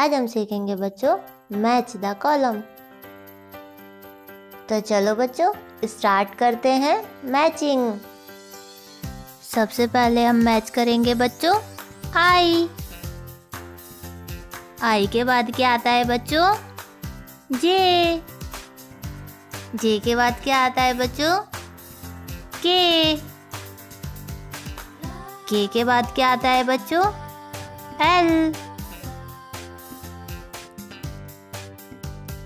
आज हम सीखेंगे बच्चों मैच द कॉलम। तो चलो बच्चों स्टार्ट करते हैं मैचिंग। सबसे पहले हम मैच करेंगे बच्चों आई। आई के बाद क्या आता है बच्चों जे। जे के बाद क्या आता है बच्चों के। के बाद क्या आता है बच्चों एल।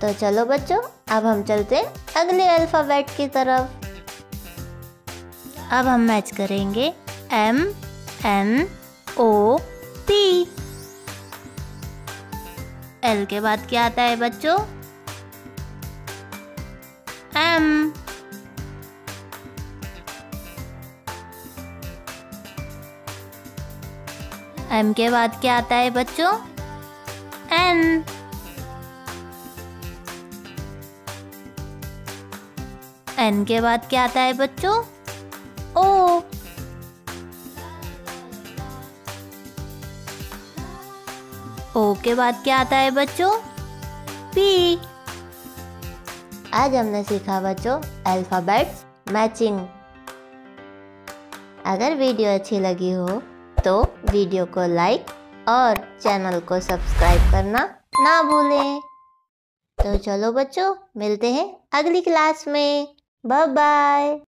तो चलो बच्चों अब हम चलते हैं अगले अल्फाबेट की तरफ। अब हम मैच करेंगे M N O P। L के बाद क्या आता है बच्चों M। M के बाद क्या आता है बच्चों N। N के बाद क्या आता है बच्चों ओ। ओ के बाद क्या आता है बच्चों पी। आज हमने सीखा बच्चों अल्फाबेट्स मैचिंग। अगर वीडियो अच्छी लगी हो तो वीडियो को लाइक और चैनल को सब्सक्राइब करना ना भूलें। तो चलो बच्चों मिलते हैं अगली क्लास में। Bye bye.